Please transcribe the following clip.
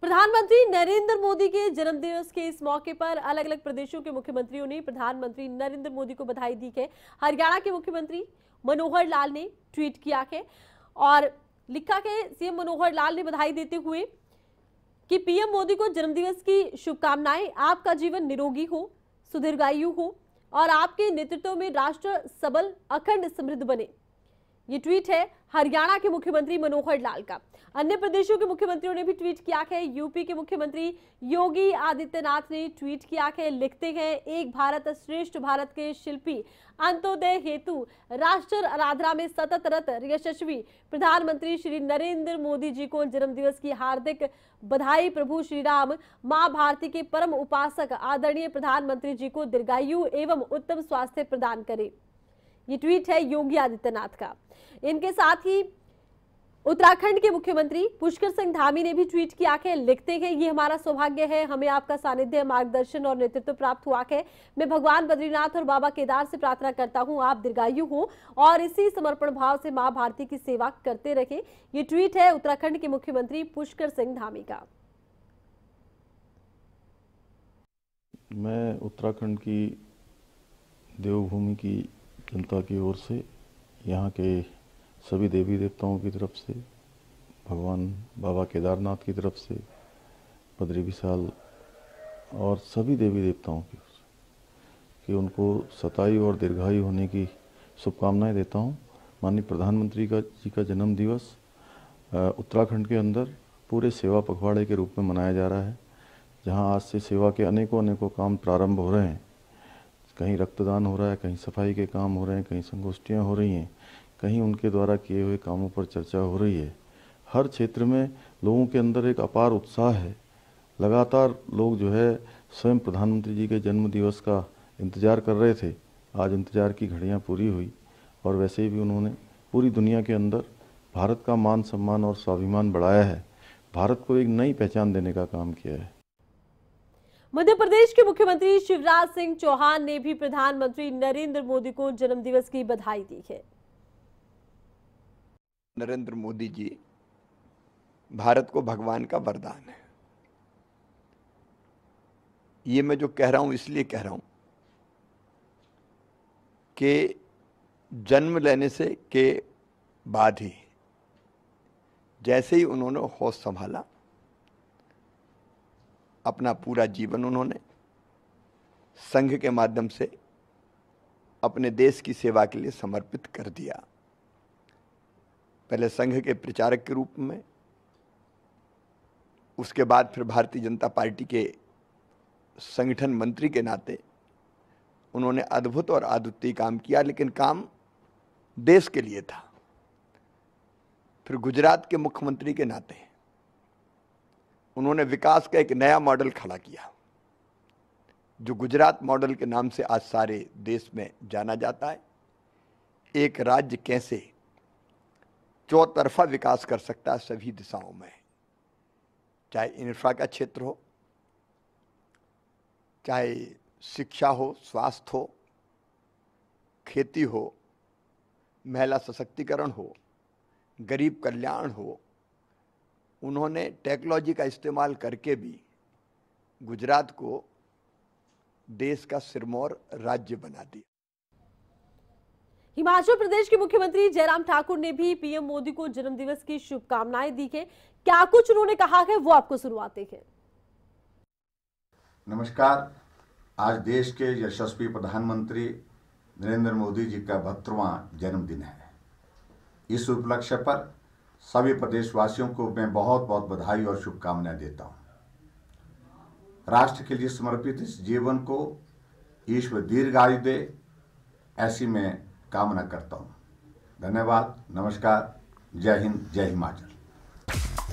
प्रधानमंत्री नरेंद्र मोदी के जन्मदिवस के इस मौके पर अलग अलग प्रदेशों के मुख्यमंत्रियों ने प्रधानमंत्री नरेंद्र मोदी को बधाई दी है। हरियाणा के मुख्यमंत्री मनोहर लाल ने ट्वीट किया है और लिखा के सीएम मनोहर लाल ने बधाई देते हुए कि पीएम मोदी को जन्मदिवस की शुभकामनाएं। आपका जीवन निरोगी हो, सुदीर्घायु हो और आपके नेतृत्व में राष्ट्र सबल, अखंड, समृद्ध बने। ये ट्वीट है हरियाणा के मुख्यमंत्री मनोहर लाल का। अन्य प्रदेशों के मुख्यमंत्रियों ने भी ट्वीट किया है। यूपी के मुख्यमंत्री योगी आदित्यनाथ ने ट्वीट किया है, लिखते हैं, एक भारत श्रेष्ठ भारत के शिल्पी, अंत्योदय हेतु राष्ट्र आराधना में सतत रत यशस्वी प्रधानमंत्री श्री नरेंद्र मोदी जी को जन्मदिवस की हार्दिक बधाई। प्रभु श्री राम, माँ भारती के परम उपासक आदरणीय प्रधानमंत्री जी को दीर्घायु एवं उत्तम स्वास्थ्य प्रदान करे। ये ट्वीट है योगी आदित्यनाथ का। इनके साथ ही उत्तराखंड के मुख्यमंत्री पुष्कर सिंह धामी ने भी ट्वीट किया है, लिखते हैं, ये हमारा सौभाग्य है, हमें आपका सानिध्य, मार्गदर्शन और नेतृत्व प्राप्त हुआ है। मैं भगवान बद्रीनाथ और बाबा केदार से प्रार्थना करता हूँ आप दीर्घायु हो और इसी समर्पण भाव से माँ भारती की सेवा करते रहे। ये ट्वीट है उत्तराखंड के मुख्यमंत्री पुष्कर सिंह धामी का। मैं उत्तराखंड की देवभूमि की जनता की ओर से, यहाँ के सभी देवी देवताओं की तरफ से, भगवान बाबा केदारनाथ की तरफ से, बद्री विशाल और सभी देवी देवताओं की ओर से कि उनको सतायु और दीर्घायु होने की शुभकामनाएं देता हूँ। माननीय प्रधानमंत्री जी का जन्म दिवस उत्तराखंड के अंदर पूरे सेवा पखवाड़े के रूप में मनाया जा रहा है, जहाँ आज से सेवा के अनेकों काम प्रारंभ हो रहे हैं। कहीं रक्तदान हो रहा है, कहीं सफाई के काम हो रहे हैं, कहीं संगोष्ठियाँ हो रही हैं, कहीं उनके द्वारा किए हुए कामों पर चर्चा हो रही है। हर क्षेत्र में लोगों के अंदर एक अपार उत्साह है। लगातार लोग जो है स्वयं प्रधानमंत्री जी के जन्म दिवस का इंतज़ार कर रहे थे। आज इंतज़ार की घड़ियाँ पूरी हुई और वैसे भी उन्होंने पूरी दुनिया के अंदर भारत का मान सम्मान और स्वाभिमान बढ़ाया है, भारत को एक नई पहचान देने का काम किया है। मध्य प्रदेश के मुख्यमंत्री शिवराज सिंह चौहान ने भी प्रधानमंत्री नरेंद्र मोदी को जन्मदिवस की बधाई दी है। नरेंद्र मोदी जी भारत को भगवान का वरदान है। ये मैं जो कह रहा हूं इसलिए कह रहा हूं कि जन्म लेने से के बाद ही जैसे ही उन्होंने होश संभाला, अपना पूरा जीवन उन्होंने संघ के माध्यम से अपने देश की सेवा के लिए समर्पित कर दिया। पहले संघ के प्रचारक के रूप में, उसके बाद फिर भारतीय जनता पार्टी के संगठन मंत्री के नाते उन्होंने अद्भुत और अद्वितीय काम किया, लेकिन काम देश के लिए था। फिर गुजरात के मुख्यमंत्री के नाते उन्होंने विकास का एक नया मॉडल खड़ा किया, जो गुजरात मॉडल के नाम से आज सारे देश में जाना जाता है। एक राज्य कैसे चौतरफा विकास कर सकता है सभी दिशाओं में, चाहे इंफ्रा का क्षेत्र हो, चाहे शिक्षा हो, स्वास्थ्य हो, खेती हो, महिला सशक्तिकरण हो, गरीब कल्याण हो। उन्होंने टेक्नोलॉजी का इस्तेमाल करके भी गुजरात को देश का सिरमौर राज्य बना दिया। हिमाचल प्रदेश के मुख्यमंत्री जयराम ठाकुर ने भी पीएम मोदी को जन्मदिवस की शुभकामनाएं दी है। क्या कुछ उन्होंने कहा है वो आपको सुनवाते हैं। नमस्कार। आज देश के यशस्वी प्रधानमंत्री नरेंद्र मोदी जी का 72वां जन्मदिन है। इस उपलक्ष्य पर सभी प्रदेशवासियों को मैं बहुत बधाई और शुभकामनाएं देता हूं। राष्ट्र के लिए समर्पित इस जीवन को ईश्वर दीर्घायु दे, ऐसी मैं कामना करता हूं। धन्यवाद। नमस्कार। जय हिंद, जय हिमाचल।